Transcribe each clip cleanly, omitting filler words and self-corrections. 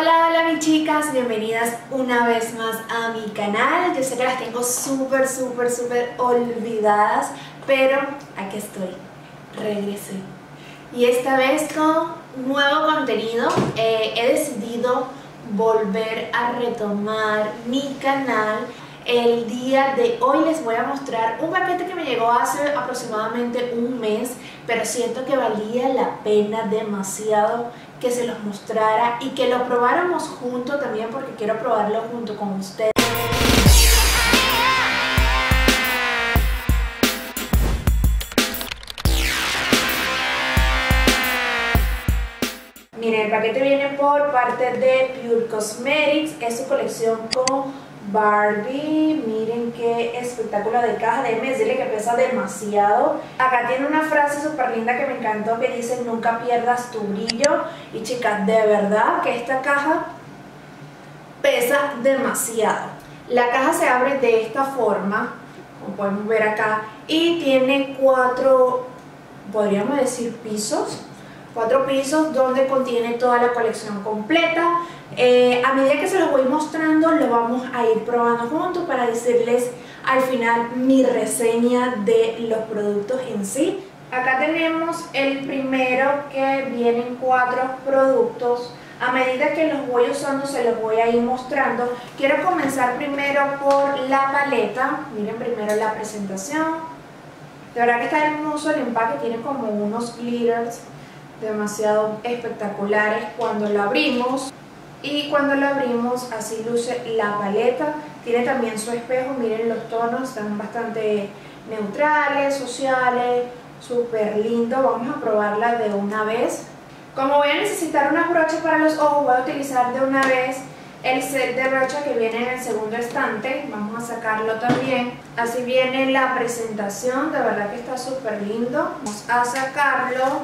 Hola, hola mis chicas, bienvenidas una vez más a mi canal. Yo sé que las tengo súper olvidadas, pero aquí estoy, regresé. Y esta vez con nuevo contenido. He decidido volver a retomar mi canal. El día de hoy les voy a mostrar un paquete que me llegó hace aproximadamente un mes, pero siento que valía la pena demasiado que se los mostrara y que lo probáramos juntos también, porque quiero probarlo junto con ustedes. Miren, el paquete viene por parte de PUR COSMETICS, es su colección con Barbie. Miren qué espectáculo de caja, déjenme decirle que pesa demasiado. Acá tiene una frase súper linda que me encantó, que dice: nunca pierdas tu brillo. Y chicas, de verdad que esta caja pesa demasiado. La caja se abre de esta forma, como podemos ver acá, y tiene cuatro, podríamos decir, pisos. Cuatro pisos donde contiene toda la colección completa. A medida que se los voy mostrando, lo vamos a ir probando juntos para decirles al final mi reseña de los productos en sí. Acá tenemos el primero, que vienen cuatro productos. A medida que los voy usando, se los voy a ir mostrando. Quiero comenzar primero por la paleta. Miren primero la presentación. De verdad que está hermoso el empaque, tiene como unos glitters demasiado espectaculares cuando lo abrimos. Y cuando lo abrimos, así luce la paleta. Tiene también su espejo. Miren los tonos, están bastante neutrales, sociales, súper lindo. Vamos a probarla de una vez. Como voy a necesitar unas brochas para los ojos, voy a utilizar de una vez el set de brochas que viene en el segundo estante. Vamos a sacarlo también. Así viene la presentación, de verdad que está súper lindo. Vamos a sacarlo.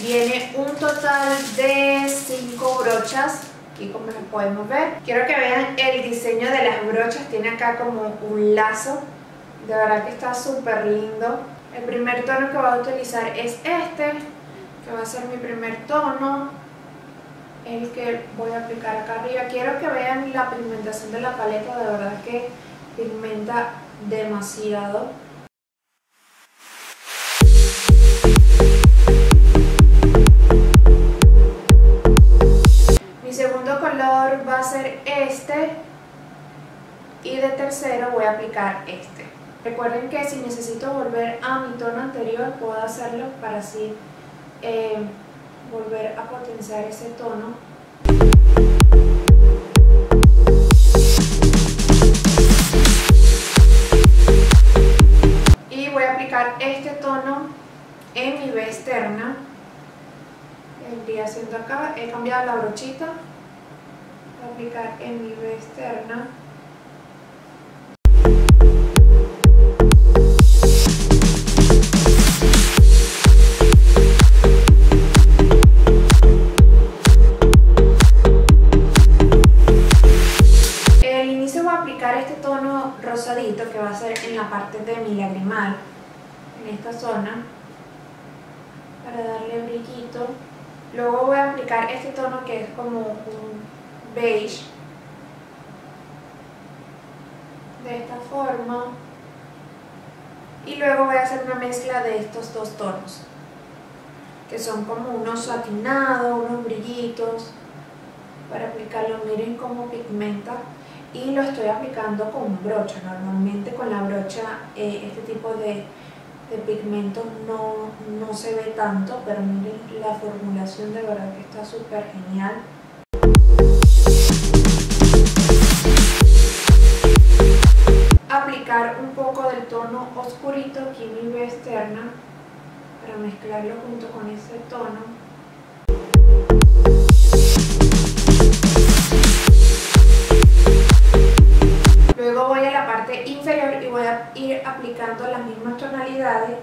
Viene un total de 5 brochas, aquí como lo podemos ver. Quiero que vean el diseño de las brochas, tiene acá como un lazo, de verdad que está súper lindo. El primer tono que voy a utilizar es este, que va a ser mi primer tono, el que voy a aplicar acá arriba. Quiero que vean la pigmentación de la paleta, de verdad que pigmenta demasiado. Va a ser este, y de tercero voy a aplicar este. Recuerden que si necesito volver a mi tono anterior, puedo hacerlo para así volver a potenciar ese tono. Y voy a aplicar este tono en mi B externa. Vendría siendo acá, he cambiado la brochita. Aplicar en mi B externa. El inicio voy a aplicar este tono rosadito que va a ser en la parte de mi lagrimal, en esta zona, para darle brillito. Luego voy a aplicar este tono que es como un beige, de esta forma, y luego voy a hacer una mezcla de estos dos tonos que son como unos satinados, unos brillitos, para aplicarlo. Miren cómo pigmenta, y lo estoy aplicando con brocha. Normalmente con la brocha este tipo de pigmentos no se ve tanto, pero miren la formulación, de verdad que está súper genial. Aplicar un poco del tono oscurito aquí en mi B externa para mezclarlo junto con ese tono. Luego voy a la parte inferior y voy a ir aplicando las mismas tonalidades.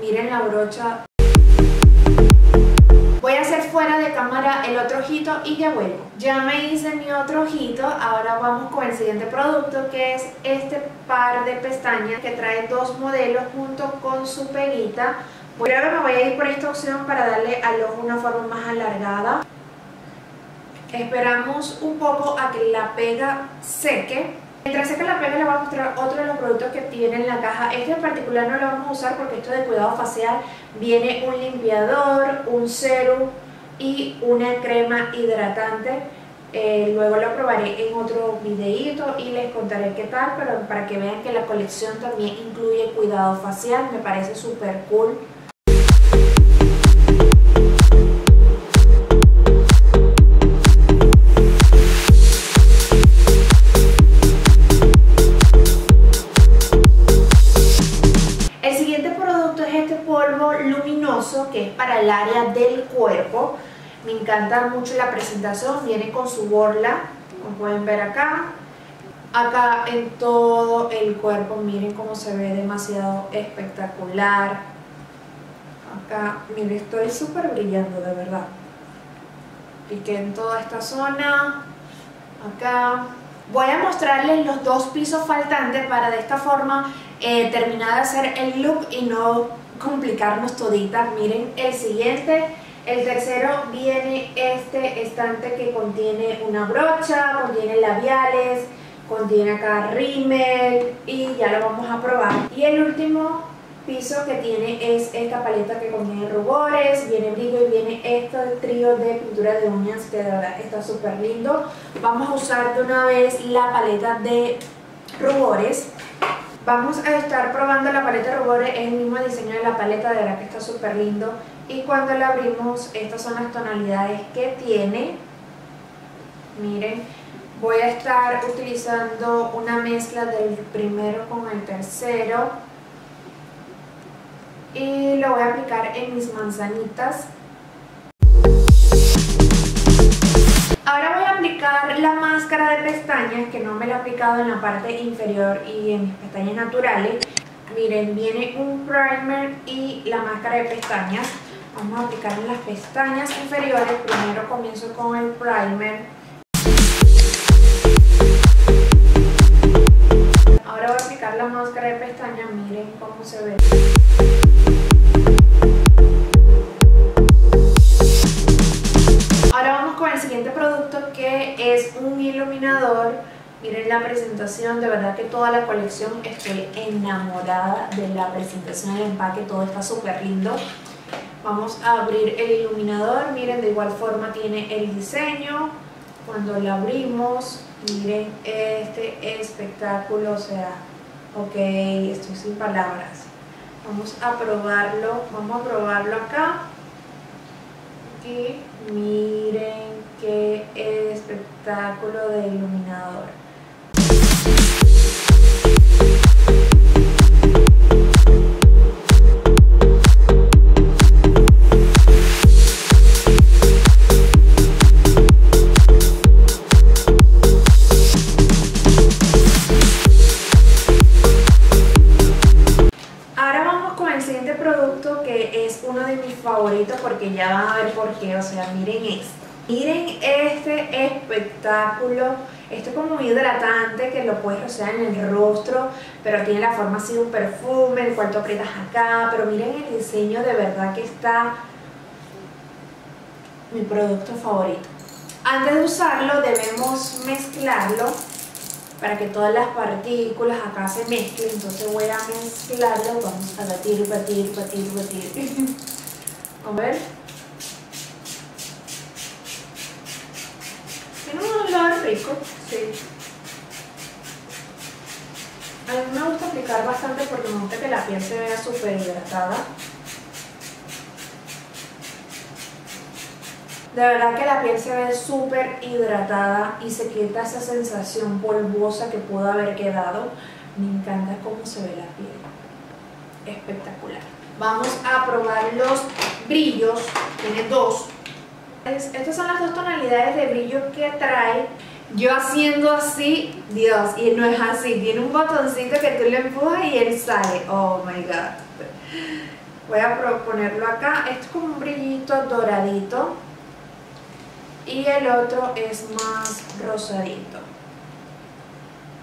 Miren la brocha. Voy a hacer fuera de cámara el otro hit ojito y ya vuelvo. Ya me hice mi otro ojito, ahora vamos con el siguiente producto, que es este par de pestañas que trae dos modelos junto con su peguita. Creo que me voy a ir por esta opción para darle al ojo una forma más alargada. Esperamos un poco a que la pega seque. Mientras seca la pega, les voy a mostrar otro de los productos que tiene en la caja. Este en particular no lo vamos a usar porque esto de cuidado facial viene un limpiador, un serum y una crema hidratante. Luego lo probaré en otro videíto y les contaré qué tal, pero para que vean que la colección también incluye cuidado facial, me parece súper cool. El siguiente producto es este polvo luminoso que es para el área del cuerpo. Me encanta mucho la presentación, viene con su borla, como pueden ver acá. Acá en todo el cuerpo, miren cómo se ve demasiado espectacular. Acá, miren, estoy súper brillando, de verdad. Apliqué en toda esta zona, acá. Voy a mostrarles los dos pisos faltantes para de esta forma terminar de hacer el look y no complicarnos toditas. Miren el siguiente. El tercero viene este estante que contiene una brocha, contiene labiales, contiene acá rímel y ya lo vamos a probar. Y el último piso que tiene es esta paleta que contiene rubores, viene brillo y viene este trío de pintura de uñas que de verdad está súper lindo. Vamos a usar de una vez la paleta de rubores. Vamos a estar probando la paleta de rubores, es el mismo diseño de la paleta, de verdad que está súper lindo. Y cuando la abrimos, estas son las tonalidades que tiene. Miren, voy a estar utilizando una mezcla del primero con el tercero. Y lo voy a aplicar en mis manzanitas. Ahora voy a aplicar la máscara de pestañas, que no me la he aplicado en la parte inferior y en mis pestañas naturales. Miren, viene un primer y la máscara de pestañas. Vamos a aplicar en las pestañas inferiores. Primero comienzo con el primer. Ahora voy a aplicar la máscara de pestañas. Miren cómo se ve. Ahora vamos con el siguiente producto, que es un iluminador. Miren la presentación, de verdad que toda la colección, estoy enamorada de la presentación, el empaque, todo está súper lindo. Vamos a abrir el iluminador, miren, de igual forma tiene el diseño. Cuando lo abrimos, miren este espectáculo, o sea, ok, estoy sin palabras. Vamos a probarlo acá. Y miren qué espectáculo de iluminador. Porque ya van a ver por qué, o sea, miren esto. Miren este espectáculo, esto es como hidratante que lo puedes rociar en el rostro, pero tiene la forma así de un perfume, el cual tú aprietas acá, pero miren el diseño, de verdad que está mi producto favorito. Antes de usarlo debemos mezclarlo para que todas las partículas acá se mezclen, entonces voy a mezclarlo, vamos a batir. A ver, tiene un olor rico, sí. A mí me gusta aplicar bastante porque me gusta que la piel se vea súper hidratada. De verdad que la piel se ve súper hidratada y se quita esa sensación polvosa que pudo haber quedado. Me encanta cómo se ve la piel, espectacular. Vamos a probar los brillos, tiene dos. Estas son las dos tonalidades de brillo que trae. Yo haciendo así, Dios, y no es así. Tiene un botoncito que tú le empujas y él sale. Oh my God. Voy a ponerlo acá. Esto es como un brillito doradito. y el otro es más rosadito.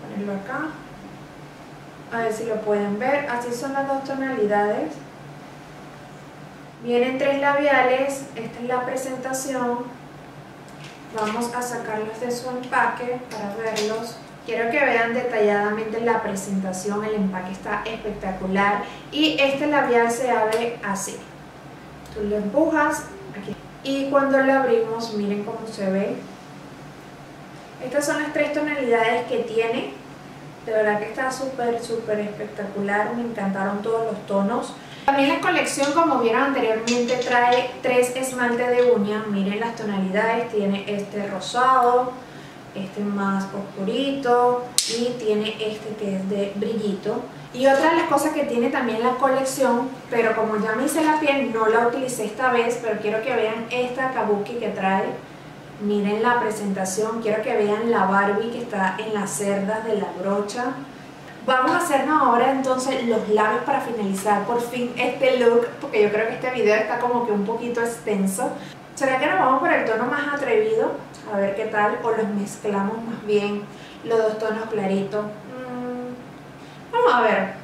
Ponerlo acá, a ver si lo pueden ver. Así son las dos tonalidades. Vienen tres labiales, esta es la presentación. Vamos a sacarlos de su empaque para verlos. Quiero que vean detalladamente la presentación, el empaque está espectacular. Y este labial se abre así. Tú lo empujas aquí. Y cuando lo abrimos, miren cómo se ve. Estas son las tres tonalidades que tiene. De verdad que está súper, súper espectacular. Me encantaron todos los tonos. También la colección, como vieron anteriormente, trae tres esmaltes de uñas. Miren las tonalidades, tiene este rosado, este más oscurito y tiene este que es de brillito. Y otra de las cosas que tiene también la colección, pero como ya me hice la piel, no la utilicé esta vez, pero quiero que vean esta kabuki que trae. Miren la presentación, quiero que vean la Barbie que está en las cerdas de la brocha. Vamos a hacernos ahora entonces los labios para finalizar por fin este look, porque yo creo que este video está como que un poquito extenso. ¿Será que nos vamos por el tono más atrevido? A ver qué tal, o los mezclamos más bien, los dos tonos claritos. Vamos a ver.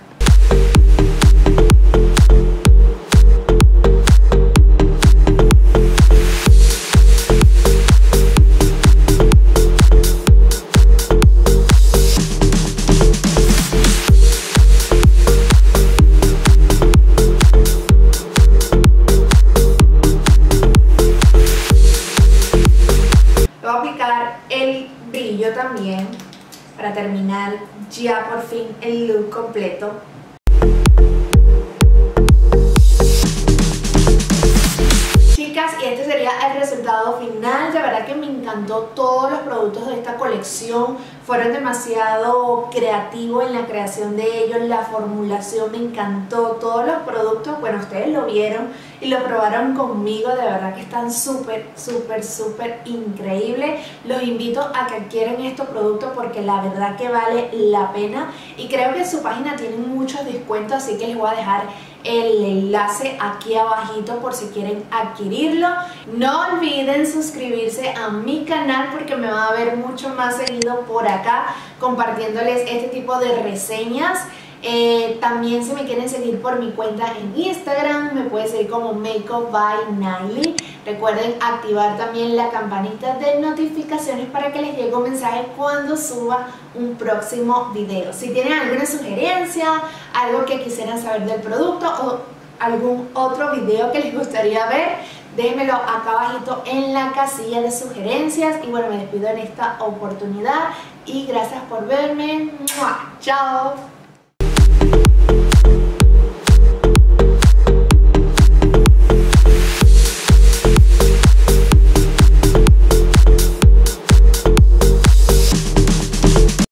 También para terminar ya por fin el look completo. Chicas, y este sería el resultado final. De verdad que me encantó todos los productos de esta colección. Fueron demasiado creativos en la creación de ellos, la formulación me encantó, todos los productos, bueno, ustedes lo vieron y lo probaron conmigo, de verdad que están súper, súper, súper increíbles. Los invito a que adquieran estos productos porque la verdad que vale la pena y creo que en su página tienen muchos descuentos, así que les voy a dejar el enlace aquí abajito por si quieren adquirirlo. No olviden suscribirse a mi canal porque me va a ver mucho más seguido por aquí acá compartiéndoles este tipo de reseñas. También si me quieren seguir por mi cuenta en Instagram, me pueden seguir como Makeup by Nayli. Recuerden activar también la campanita de notificaciones para que les llegue un mensaje cuando suba un próximo video. Si tienen alguna sugerencia, algo que quisieran saber del producto o algún otro video que les gustaría ver, déjenmelo acá abajito en la casilla de sugerencias. Y bueno, me despido en esta oportunidad y gracias por verme. ¡Mua! ¡Chao!